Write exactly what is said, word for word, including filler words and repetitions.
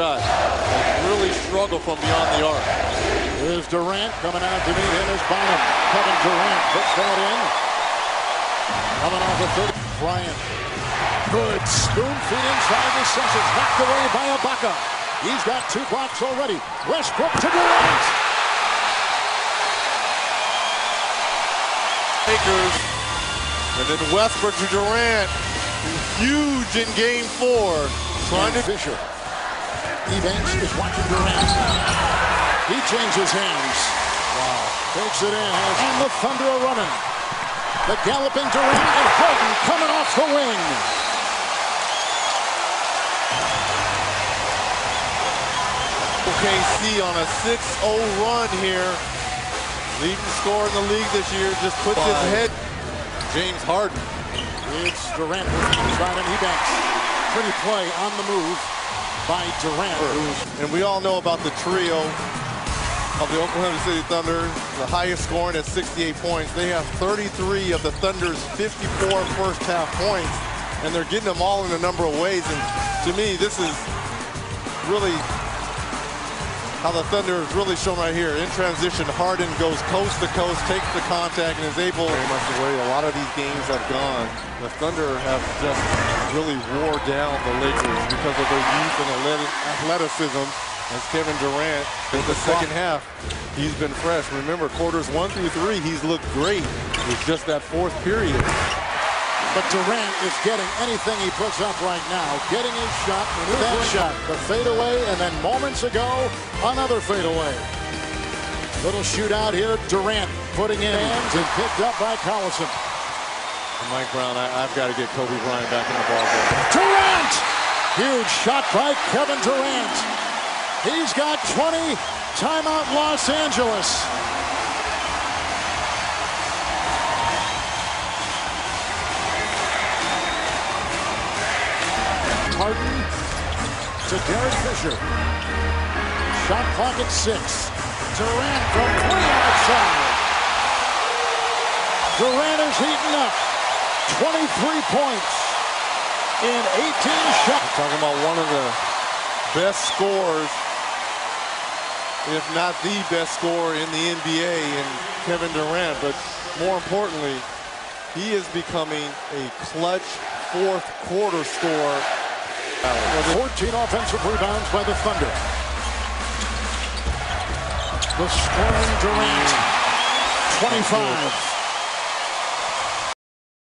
shot. They really struggle from beyond the arc. Here's Durant coming out to meet him as Bynum. Kevin Durant puts that in. Coming off the third. Bryant. Good. Spoon feed inside the six. It's knocked away by Ibaka. He's got two blocks already. Westbrook to Durant. Lakers. And then Westbrook to Durant. Huge in game four. Trying to Fisher. Ebanks is watching Durant. He changes hands. Wow. Takes it in. And the Thunder are running. The galloping Durant and Harden coming off the wing. O K C on a six oh run here. Leading scorer in the league this year. Just puts Five. his head. James Harden. It's Durant inside and Ebanks. Pretty play on the move by Durant. And we all know about the trio of the Oklahoma City Thunder, the highest scoring at sixty-eight points. They have thirty-three of the Thunder's fifty-four first half points, and they're getting them all in a number of ways. And to me, this is really how the Thunder is really shown right here. In transition, Harden goes coast to coast, takes the contact, and is able very much the way a lot of these games have gone. The Thunder have just really wore down the Lakers because of their youth and athleticism. As Kevin Durant in the second half, he's been fresh. Remember, quarters one through three, he's looked great. It's just that fourth period. But Durant is getting anything he puts up right now. Getting his shot, that shot, the fadeaway, and then moments ago, another fadeaway. Little shootout here. Durant putting in hands and picked up by Collison. Mike Brown, I, I've got to get Kobe Bryant back in the ballgame. Durant! Huge shot by Kevin Durant. He's got twenty. Timeout Los Angeles. Harden to Derek Fisher. Shot clock at six. Durant from three outside. Durant is heating up. twenty-three points in eighteen shots. We're talking about one of the best scorers, if not the best scorer in the N B A, and Kevin Durant. But more importantly, he is becoming a clutch fourth quarter scorer. fourteen offensive rebounds by the Thunder. The scoring Durant, twenty-five.